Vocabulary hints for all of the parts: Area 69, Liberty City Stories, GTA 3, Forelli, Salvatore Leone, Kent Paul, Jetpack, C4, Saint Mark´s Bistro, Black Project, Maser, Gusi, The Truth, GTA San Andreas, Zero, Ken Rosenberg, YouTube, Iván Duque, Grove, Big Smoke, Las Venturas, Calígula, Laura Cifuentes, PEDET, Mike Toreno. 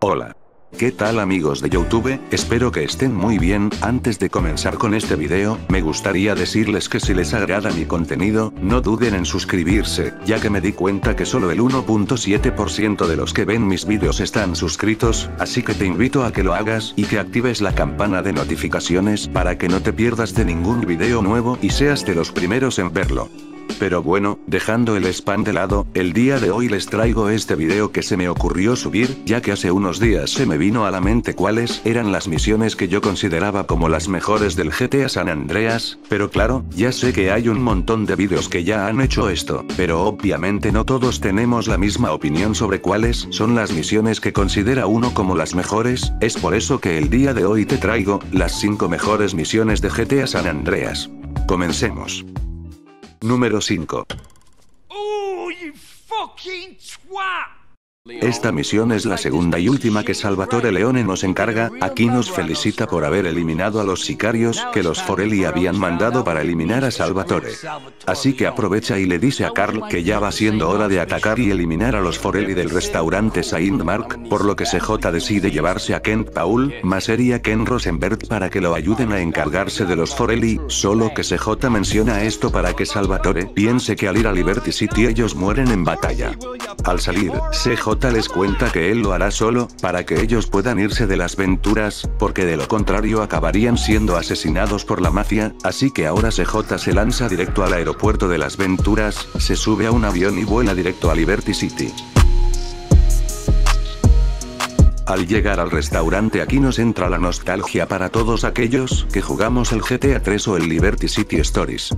Hola. ¿Qué tal amigos de YouTube? Espero que estén muy bien. Antes de comenzar con este video, me gustaría decirles que si les agrada mi contenido, no duden en suscribirse, ya que me di cuenta que solo el 1.7% de los que ven mis vídeos están suscritos, así que te invito a que lo hagas y que actives la campana de notificaciones para que no te pierdas de ningún video nuevo y seas de los primeros en verlo. Pero bueno, dejando el spam de lado, el día de hoy les traigo este video que se me ocurrió subir, ya que hace unos días se me vino a la mente cuáles eran las misiones que yo consideraba como las mejores del GTA San Andreas, pero claro, ya sé que hay un montón de vídeos que ya han hecho esto, pero obviamente no todos tenemos la misma opinión sobre cuáles son las misiones que considera uno como las mejores, es por eso que el día de hoy te traigo las 5 mejores misiones de GTA San Andreas. Comencemos. Número 5. Esta misión es la segunda y última que Salvatore Leone nos encarga. Aquí nos felicita por haber eliminado a los sicarios que los Forelli habían mandado para eliminar a Salvatore. Así que aprovecha y le dice a Carl que ya va siendo hora de atacar y eliminar a los Forelli del restaurante Saint Mark's, por lo que CJ decide llevarse a Kent Paul, Maser y a Ken Rosenberg para que lo ayuden a encargarse de los Forelli, solo que CJ menciona esto para que Salvatore piense que al ir a Liberty City ellos mueren en batalla. Al salir, CJ les cuenta que él lo hará solo, para que ellos puedan irse de las venturas, porque de lo contrario acabarían siendo asesinados por la mafia, así que ahora CJ se lanza directo al aeropuerto de las venturas, se sube a un avión y vuela directo a Liberty City. Al llegar al restaurante aquí nos entra la nostalgia para todos aquellos que jugamos el GTA 3 o el Liberty City Stories.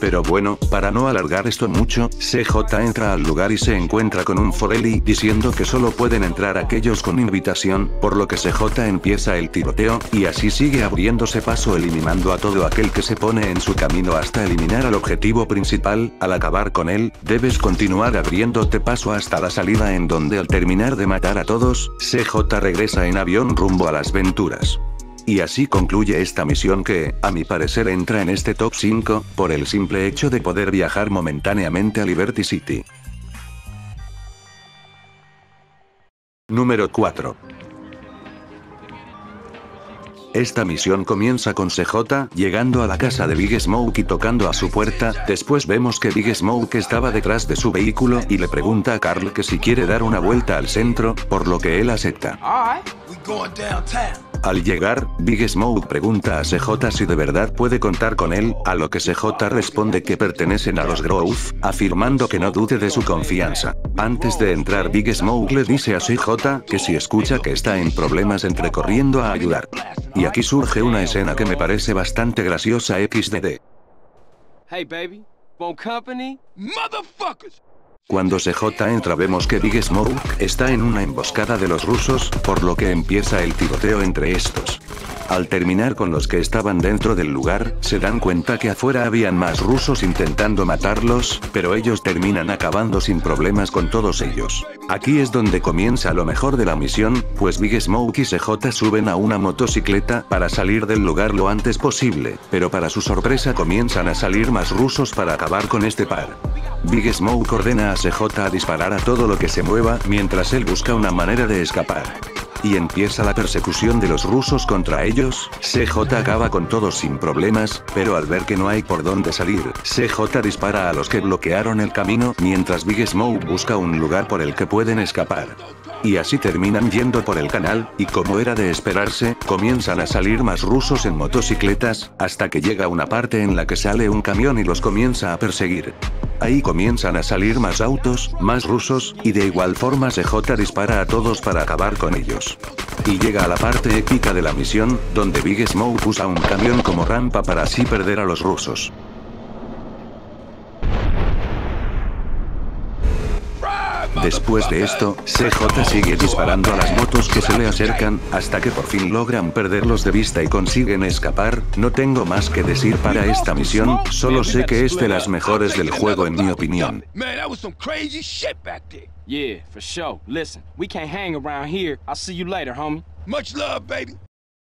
Pero bueno, para no alargar esto mucho, CJ entra al lugar y se encuentra con un Forelli diciendo que solo pueden entrar aquellos con invitación, por lo que CJ empieza el tiroteo, y así sigue abriéndose paso eliminando a todo aquel que se pone en su camino hasta eliminar al objetivo principal. Al acabar con él, debes continuar abriéndote paso hasta la salida en donde al terminar de matar a todos, CJ regresa en avión rumbo a las venturas. Y así concluye esta misión que, a mi parecer, entra en este top 5, por el simple hecho de poder viajar momentáneamente a Liberty City. Número 4. Esta misión comienza con CJ llegando a la casa de Big Smoke y tocando a su puerta, después vemos que Big Smoke estaba detrás de su vehículo y le pregunta a Carl que si quiere dar una vuelta al centro, por lo que él acepta. Al llegar, Big Smoke pregunta a CJ si de verdad puede contar con él, a lo que CJ responde que pertenecen a los Grove, afirmando que no dude de su confianza. Antes de entrar, Big Smoke le dice a CJ que si escucha que está en problemas entre corriendo a ayudar. Y aquí surge una escena que me parece bastante graciosa XDD. Hey baby, want company? Motherfuckers! Cuando CJ entra vemos que Big Smoke está en una emboscada de los rusos, por lo que empieza el tiroteo entre estos. Al terminar con los que estaban dentro del lugar, se dan cuenta que afuera habían más rusos intentando matarlos, pero ellos terminan acabando sin problemas con todos ellos. Aquí es donde comienza lo mejor de la misión, pues Big Smoke y CJ suben a una motocicleta para salir del lugar lo antes posible, pero para su sorpresa comienzan a salir más rusos para acabar con este par. Big Smoke ordena a CJ a disparar a todo lo que se mueva, mientras él busca una manera de escapar. Y empieza la persecución de los rusos contra ellos, CJ acaba con todos sin problemas, pero al ver que no hay por dónde salir, CJ dispara a los que bloquearon el camino, mientras Big Smoke busca un lugar por el que pueden escapar. Y así terminan yendo por el canal, y como era de esperarse, comienzan a salir más rusos en motocicletas, hasta que llega una parte en la que sale un camión y los comienza a perseguir. Ahí comienzan a salir más autos, más rusos, y de igual forma CJ dispara a todos para acabar con ellos. Y llega a la parte épica de la misión, donde Big Smoke usa un camión como rampa para así perder a los rusos. Después de esto, CJ sigue disparando a las motos que se le acercan, hasta que por fin logran perderlos de vista y consiguen escapar. No tengo más que decir para esta misión, solo sé que es de las mejores del juego en mi opinión.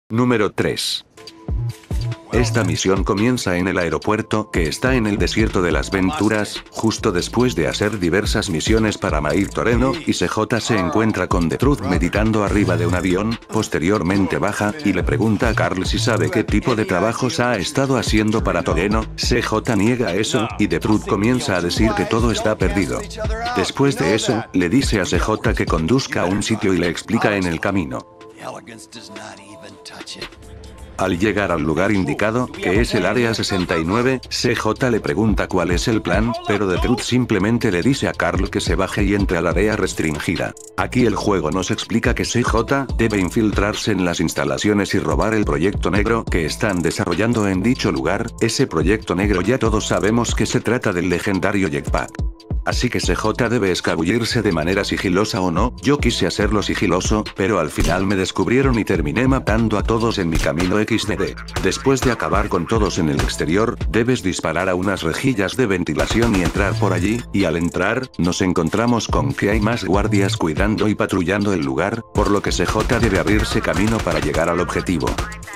Número 3. Esta misión comienza en el aeropuerto, que está en el desierto de las Venturas, justo después de hacer diversas misiones para Mike Toreno, y CJ se encuentra con The Truth meditando arriba de un avión, posteriormente baja, y le pregunta a Carl si sabe qué tipo de trabajos ha estado haciendo para Toreno, CJ niega eso, y The Truth comienza a decir que todo está perdido. Después de eso, le dice a CJ que conduzca a un sitio y le explica en el camino. Al llegar al lugar indicado, que es el Área 69, CJ le pregunta cuál es el plan, pero The Truth simplemente le dice a Carl que se baje y entre al área restringida. Aquí el juego nos explica que CJ debe infiltrarse en las instalaciones y robar el proyecto negro que están desarrollando en dicho lugar. Ese proyecto negro ya todos sabemos que se trata del legendario Jetpack. Así que CJ debe escabullirse de manera sigilosa o no. Yo quise hacerlo sigiloso, pero al final me descubrieron y terminé matando a todos en mi camino XDD. Después de acabar con todos en el exterior, debes disparar a unas rejillas de ventilación y entrar por allí, y al entrar, nos encontramos con que hay más guardias cuidando y patrullando el lugar, por lo que CJ debe abrirse camino para llegar al objetivo.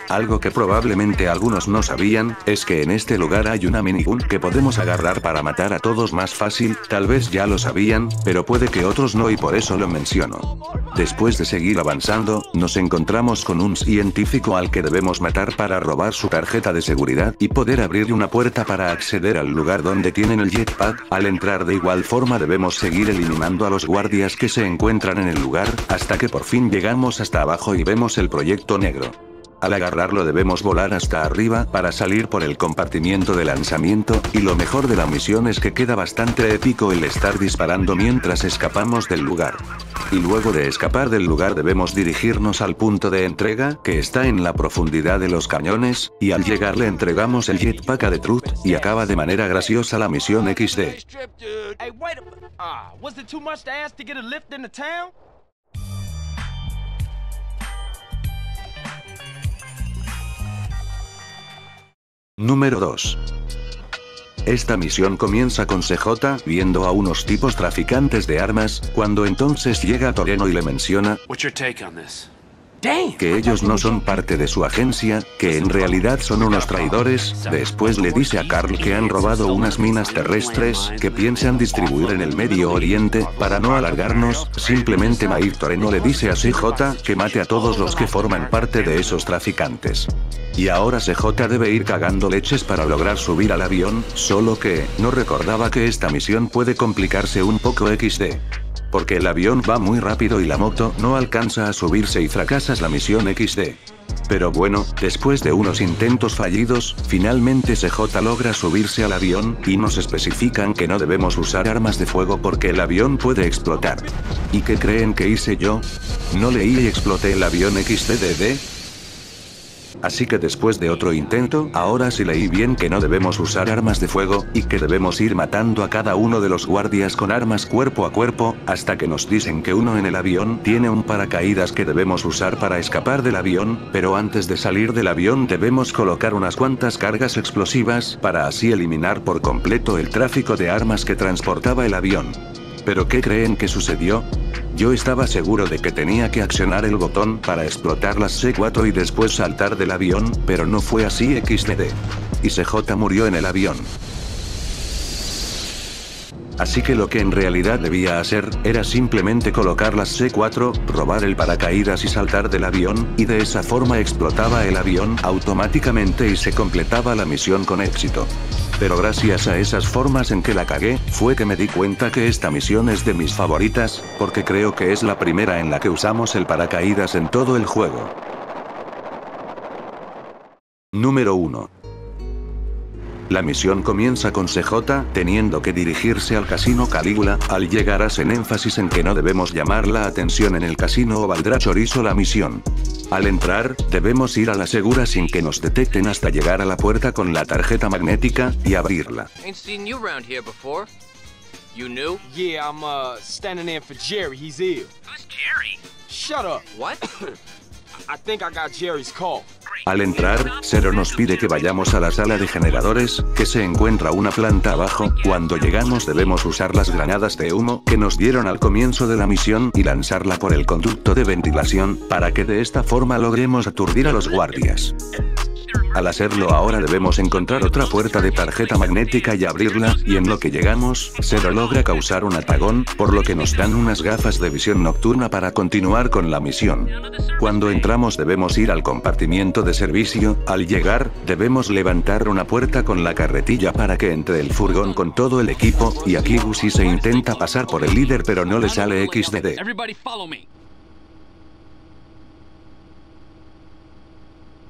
Algo que probablemente algunos no sabían, es que en este lugar hay una minigun que podemos agarrar para matar a todos más fácil. Tal vez ya lo sabían, pero puede que otros no y por eso lo menciono. Después de seguir avanzando, nos encontramos con un científico al que debemos matar para robar su tarjeta de seguridad y poder abrir una puerta para acceder al lugar donde tienen el jetpack. Al entrar de igual forma debemos seguir eliminando a los guardias que se encuentran en el lugar, hasta que por fin llegamos hasta abajo y vemos el proyecto negro. Al agarrarlo debemos volar hasta arriba para salir por el compartimiento de lanzamiento, y lo mejor de la misión es que queda bastante épico el estar disparando mientras escapamos del lugar. Y luego de escapar del lugar debemos dirigirnos al punto de entrega, que está en la profundidad de los cañones, y al llegar le entregamos el jetpack a The Truth, y acaba de manera graciosa la misión XD. Número 2. Esta misión comienza con CJ viendo a unos tipos traficantes de armas, cuando entonces llega Toreno y le menciona que ellos no son parte de su agencia, que en realidad son unos traidores. Después le dice a Carl que han robado unas minas terrestres que piensan distribuir en el Medio Oriente. Para no alargarnos, simplemente Mike Toreno le dice a CJ que mate a todos los que forman parte de esos traficantes. Y ahora CJ debe ir cagando leches para lograr subir al avión, solo que no recordaba que esta misión puede complicarse un poco XD. Porque el avión va muy rápido y la moto no alcanza a subirse y fracasas la misión XD. Pero bueno, después de unos intentos fallidos, finalmente CJ logra subirse al avión, y nos especifican que no debemos usar armas de fuego porque el avión puede explotar. ¿Y qué creen que hice yo? ¿No leí y exploté el avión XDDD? Así que después de otro intento, ahora sí leí bien que no debemos usar armas de fuego, y que debemos ir matando a cada uno de los guardias con armas cuerpo a cuerpo, hasta que nos dicen que uno en el avión tiene un paracaídas que debemos usar para escapar del avión, pero antes de salir del avión debemos colocar unas cuantas cargas explosivas, para así eliminar por completo el tráfico de armas que transportaba el avión. ¿Pero qué creen que sucedió? Yo estaba seguro de que tenía que accionar el botón para explotar las C4 y después saltar del avión, pero no fue así XDD. Y CJ murió en el avión. Así que lo que en realidad debía hacer, era simplemente colocar las C4, robar el paracaídas y saltar del avión, y de esa forma explotaba el avión automáticamente y se completaba la misión con éxito. Pero gracias a esas formas en que la cagué, fue que me di cuenta que esta misión es de mis favoritas, porque creo que es la primera en la que usamos el paracaídas en todo el juego. Número 1. La misión comienza con CJ teniendo que dirigirse al casino Calígula. Al llegar hacen énfasis en que no debemos llamar la atención en el casino o valdrá chorizo la misión. Al entrar, debemos ir a la segura sin que nos detecten hasta llegar a la puerta con la tarjeta magnética, y abrirla. Al entrar, Zero nos pide que vayamos a la sala de generadores, que se encuentra una planta abajo. Cuando llegamos debemos usar las granadas de humo que nos dieron al comienzo de la misión y lanzarla por el conducto de ventilación, para que de esta forma logremos aturdir a los guardias. Al hacerlo ahora debemos encontrar otra puerta de tarjeta magnética y abrirla, y en lo que llegamos, Zero logra causar un apagón, por lo que nos dan unas gafas de visión nocturna para continuar con la misión. Cuando entramos debemos ir al compartimiento de servicio, al llegar, debemos levantar una puerta con la carretilla para que entre el furgón con todo el equipo, y aquí Gusi se intenta pasar por el líder pero no le sale XDD.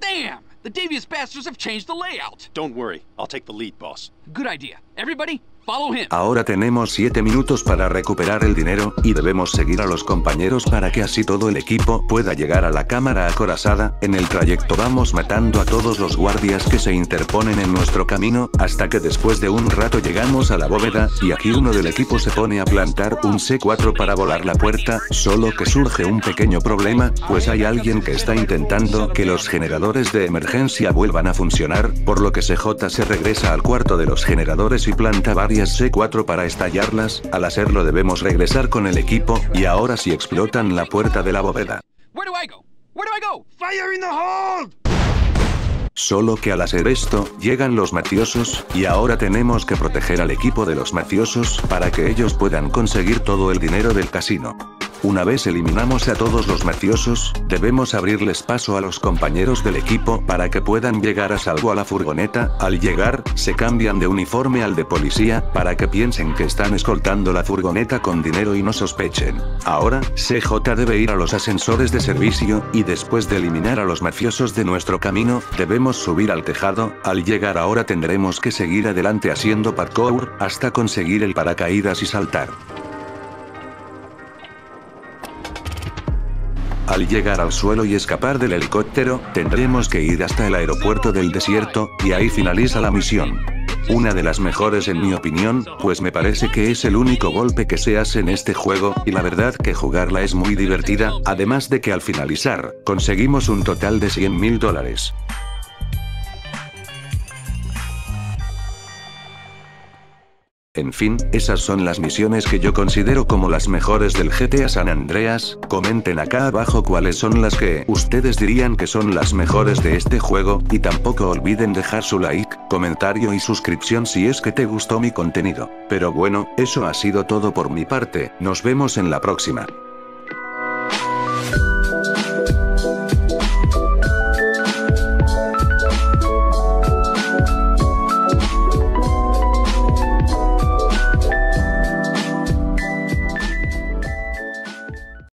Damn! The devious bastards have changed the layout. Don't worry, I'll take the lead, boss. Good idea. Everybody, follow him. Ahora tenemos 7 minutos para recuperar el dinero, y debemos seguir a los compañeros para que así todo el equipo pueda llegar a la cámara acorazada. En el trayecto vamos matando a todos los guardias que se interponen en nuestro camino, hasta que después de un rato llegamos a la bóveda, y aquí uno del equipo se pone a plantar un C4 para volar la puerta, solo que surge un pequeño problema, pues hay alguien que está intentando que los generadores de emergencia vuelvan a funcionar, por lo que CJ se regresa al cuarto de los generadores y planta varias C4 para estallarlas. Al hacerlo debemos regresar con el equipo, y ahora sí explotan la puerta de la bóveda. Solo que al hacer esto, llegan los mafiosos, y ahora tenemos que proteger al equipo de los mafiosos, para que ellos puedan conseguir todo el dinero del casino. Una vez eliminamos a todos los mafiosos, debemos abrirles paso a los compañeros del equipo para que puedan llegar a salvo a la furgoneta. Al llegar, se cambian de uniforme al de policía, para que piensen que están escoltando la furgoneta con dinero y no sospechen. Ahora, CJ debe ir a los ascensores de servicio, y después de eliminar a los mafiosos de nuestro camino, debemos subir al tejado. Al llegar ahora tendremos que seguir adelante haciendo parkour, hasta conseguir el paracaídas y saltar. Al llegar al suelo y escapar del helicóptero, tendremos que ir hasta el aeropuerto del desierto, y ahí finaliza la misión. Una de las mejores en mi opinión, pues me parece que es el único golpe que se hace en este juego, y la verdad que jugarla es muy divertida, además de que al finalizar, conseguimos un total de $100.000. En fin, esas son las misiones que yo considero como las mejores del GTA San Andreas. Comenten acá abajo cuáles son las que ustedes dirían que son las mejores de este juego, y tampoco olviden dejar su like, comentario y suscripción si es que te gustó mi contenido. Pero bueno, eso ha sido todo por mi parte, nos vemos en la próxima.